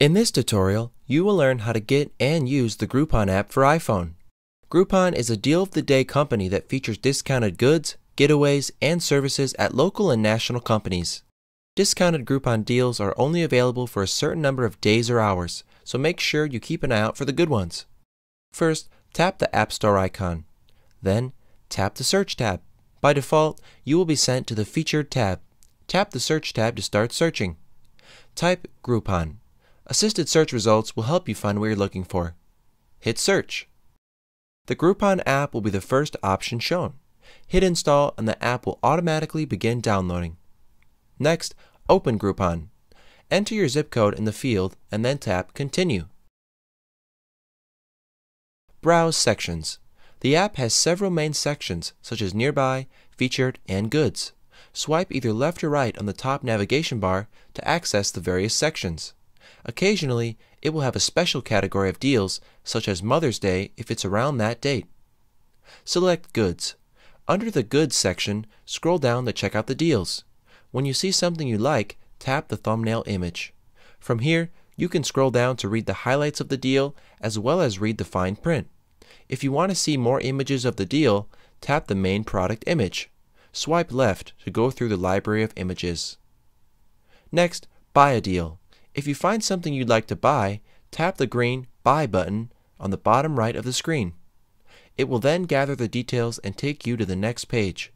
In this tutorial, you will learn how to get and use the Groupon app for iPhone. Groupon is a deal of the day company that features discounted goods, getaways, and services at local and national companies. Discounted Groupon deals are only available for a certain number of days or hours, so make sure you keep an eye out for the good ones. First, tap the App Store icon. Then, tap the Search tab. By default, you will be sent to the Featured tab. Tap the Search tab to start searching. Type Groupon. Assisted search results will help you find what you're looking for. Hit Search. The Groupon app will be the first option shown. Hit Install and the app will automatically begin downloading. Next, open Groupon. Enter your zip code in the field and then tap Continue. Browse sections. The app has several main sections such as Nearby, Featured, and Goods. Swipe either left or right on the top navigation bar to access the various sections. Occasionally, it will have a special category of deals, such as Mother's Day if it's around that date. Select Goods. Under the Goods section, scroll down to check out the deals. When you see something you like, tap the thumbnail image. From here, you can scroll down to read the highlights of the deal as well as read the fine print. If you want to see more images of the deal, tap the main product image. Swipe left to go through the library of images. Next, Buy a deal. If you find something you'd like to buy, tap the green Buy button on the bottom right of the screen. It will then gather the details and take you to the next page.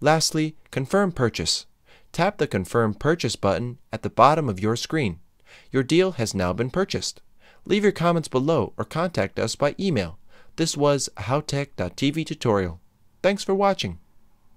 Lastly, Confirm Purchase. Tap the Confirm Purchase button at the bottom of your screen. Your deal has now been purchased. Leave your comments below or contact us by email. This was a HowTech.tv tutorial. Thanks for watching.